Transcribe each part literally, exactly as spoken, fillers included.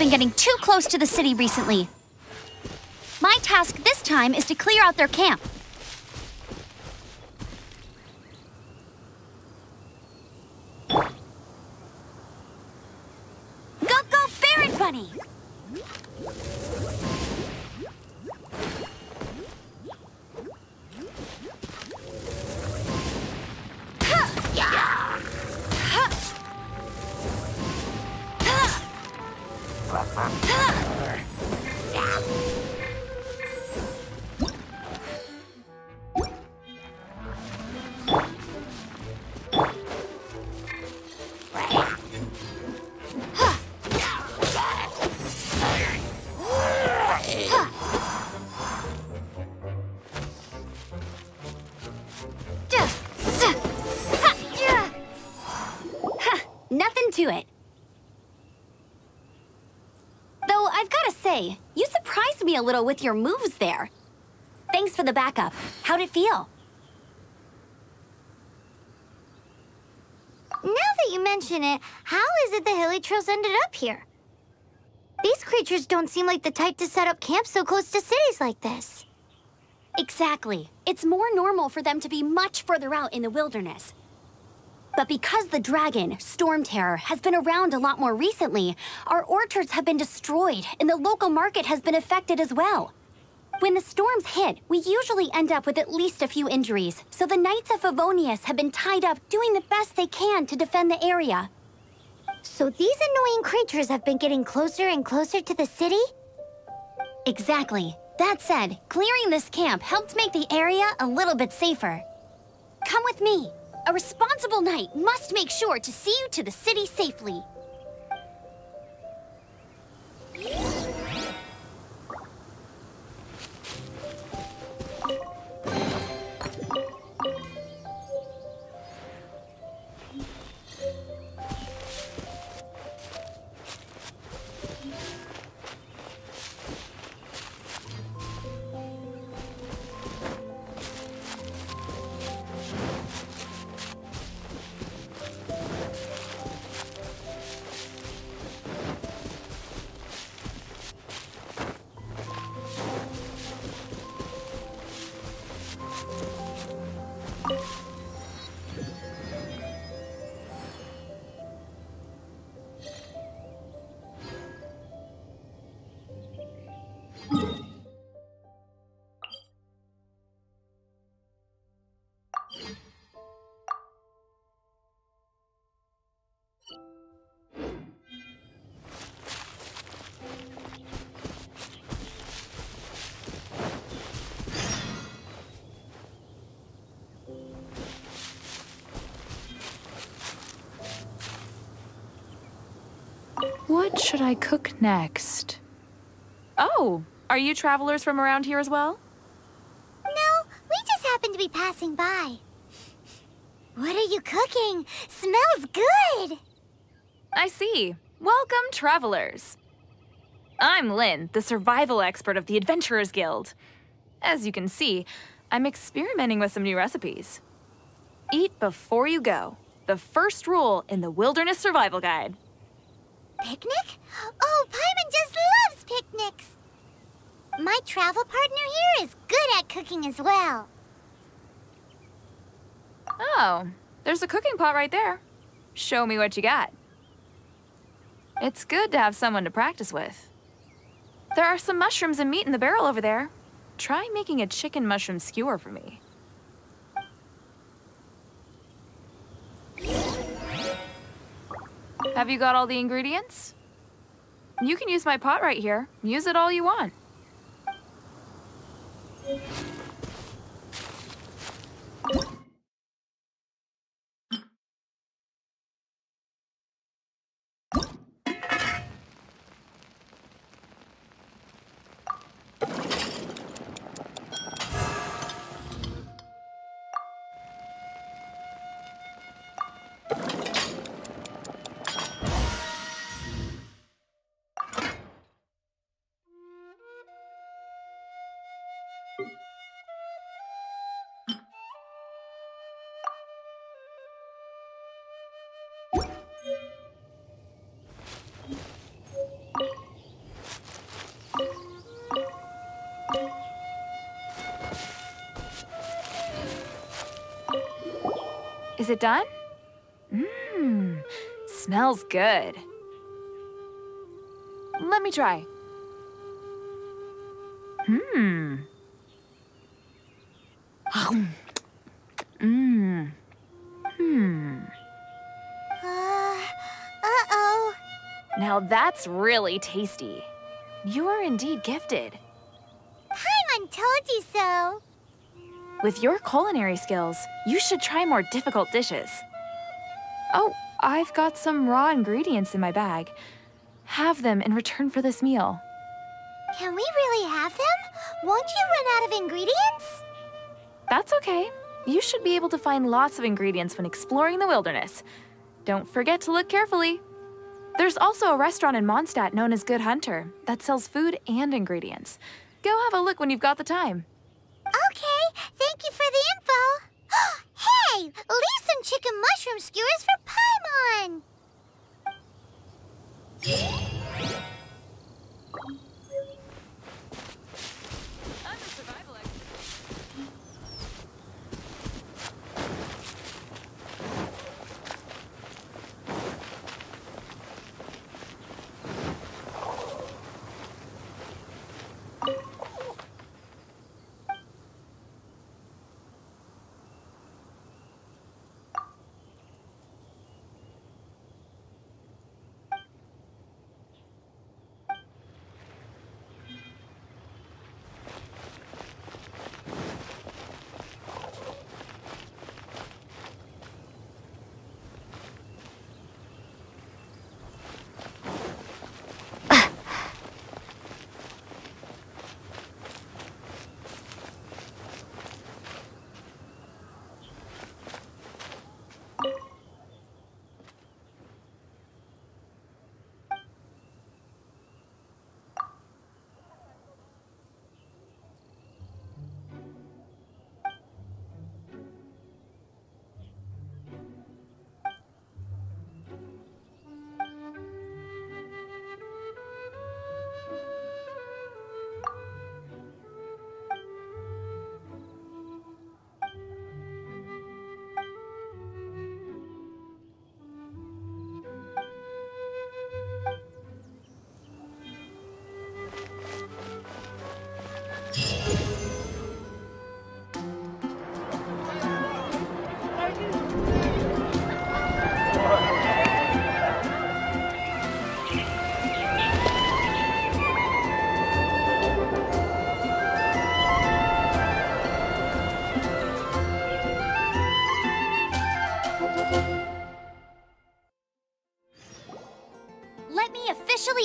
have been getting too close to the city recently. My task this time is to clear out their camp. Go, go, Baron Bunny! A little with your moves there. Thanks for the backup. How'd it feel? Now that you mention it, how is it the hilly trails ended up here? These creatures don't seem like the type to set up camp so close to cities like this. Exactly. It's more normal for them to be much further out in the wilderness. But because the dragon, Storm Terror, has been around a lot more recently, our orchards have been destroyed and the local market has been affected as well. When the storms hit, we usually end up with at least a few injuries, so the Knights of Favonius have been tied up doing the best they can to defend the area. So these annoying creatures have been getting closer and closer to the city? Exactly. That said, clearing this camp helped make the area a little bit safer. Come with me. A responsible knight must make sure to see you to the city safely. What should I cook next? Oh, are you travelers from around here as well? No, we just happened to be passing by. What are you cooking? Smells good! I see. Welcome, travelers. I'm Lynn, the survival expert of the Adventurers Guild. As you can see, I'm experimenting with some new recipes. Eat before you go. The first rule in the Wilderness Survival Guide. Picnic? Oh, Paimon just loves picnics! My travel partner here is good at cooking as well. Oh, there's a cooking pot right there. Show me what you got. It's good to have someone to practice with. There are some mushrooms and meat in the barrel over there. Try making a chicken mushroom skewer for me. Have you got all the ingredients? You can use my pot right here. Use it all you want. Thank you. Is it done? Mmm, smells good. Let me try. Hmm. Mmm. Hmm. Uh, uh-oh. Now that's really tasty. You are indeed gifted. Paimon told you so. With your culinary skills, you should try more difficult dishes. Oh, I've got some raw ingredients in my bag. Have them in return for this meal. Can we really have them? Won't you run out of ingredients? That's okay. You should be able to find lots of ingredients when exploring the wilderness. Don't forget to look carefully. There's also a restaurant in Mondstadt known as Good Hunter that sells food and ingredients. Go have a look when you've got the time. Okay, thank you for the info. Hey, leave some chicken mushroom skewers for Paimon!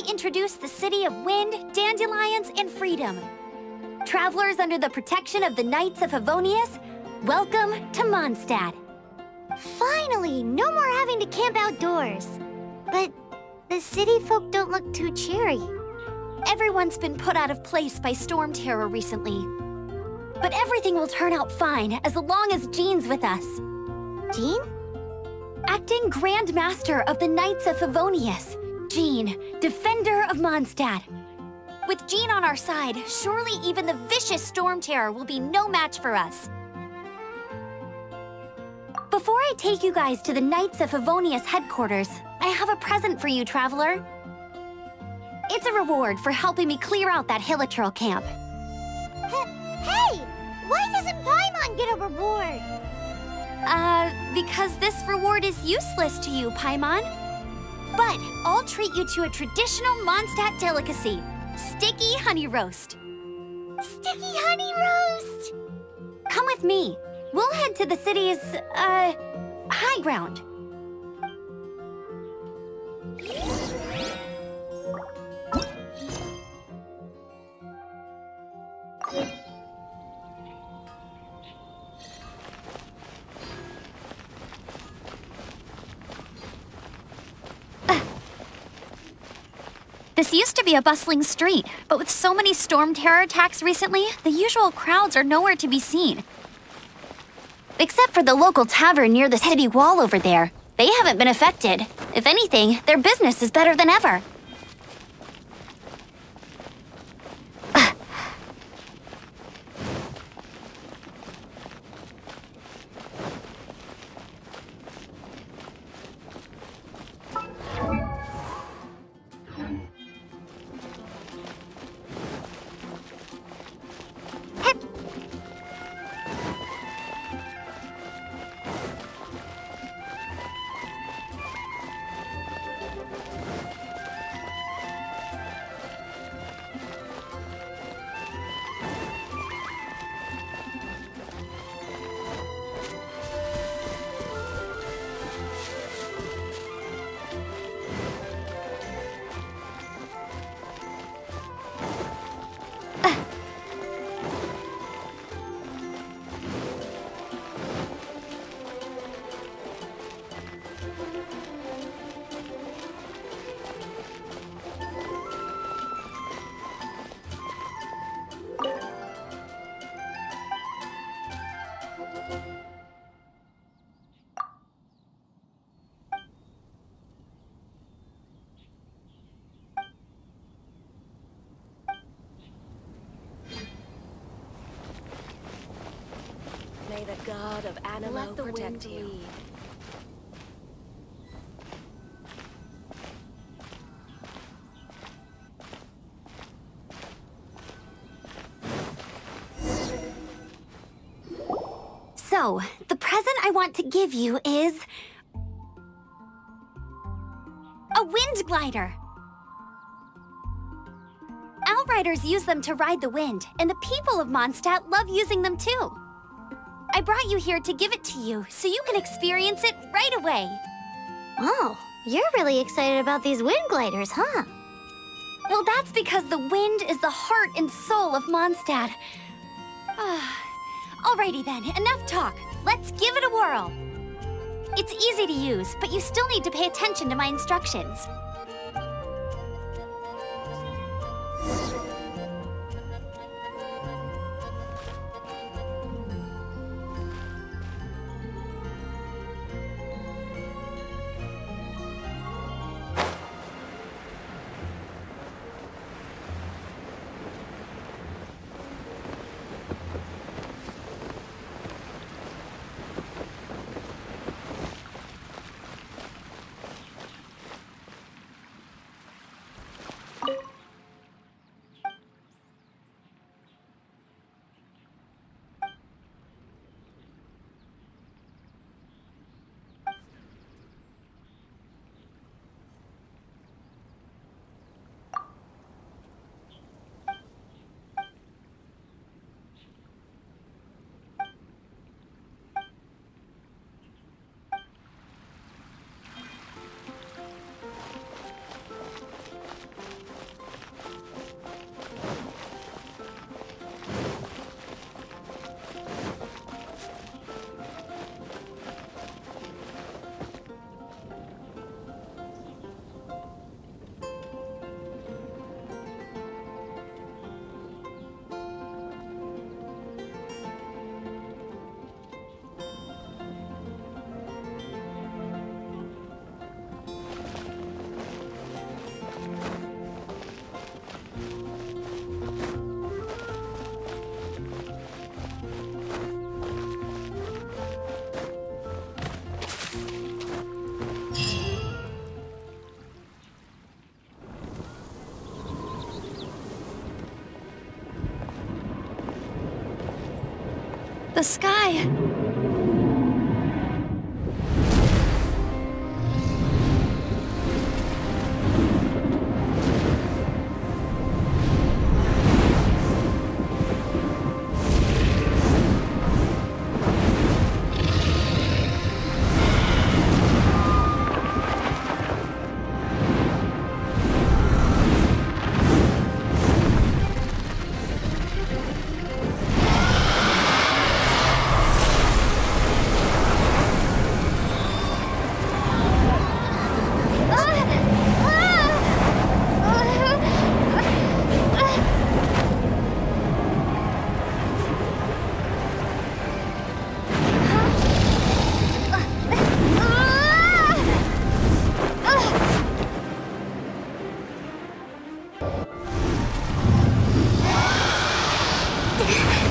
Introduce the city of wind, dandelions, and freedom. Travelers under the protection of the Knights of Favonius, welcome to Mondstadt. Finally, no more having to camp outdoors. But the city folk don't look too cheery. Everyone's been put out of place by Storm Terror recently. But everything will turn out fine as long as Jean's with us. Jean? Acting Grand Master of the Knights of Favonius. Jean, Defender of Mondstadt. With Jean on our side, surely even the vicious Storm Terror will be no match for us. Before I take you guys to the Knights of Favonius headquarters, I have a present for you, Traveler. It's a reward for helping me clear out that Hilichurl camp. Hey! Why doesn't Paimon get a reward? Uh, because this reward is useless to you, Paimon. But I'll treat you to a traditional Mondstadt delicacy, sticky honey roast. Sticky honey roast! Come with me. We'll head to the city's, uh, high ground. This used to be a bustling street, but with so many Storm Terror attacks recently, the usual crowds are nowhere to be seen. Except for the local tavern near the city wall over there. They haven't been affected. If anything, their business is better than ever. god of Animo, let the protect wind you. Lead. So, the present I want to give you is a wind glider. Outriders use them to ride the wind, and the people of Mondstadt love using them too. I brought you here to give it to you, so you can experience it right away. Oh, you're really excited about these wind gliders, huh? Well, that's because the wind is the heart and soul of Mondstadt. Alrighty then, enough talk. Let's give it a whirl. It's easy to use, but you still need to pay attention to my instructions. The sky! Yeah.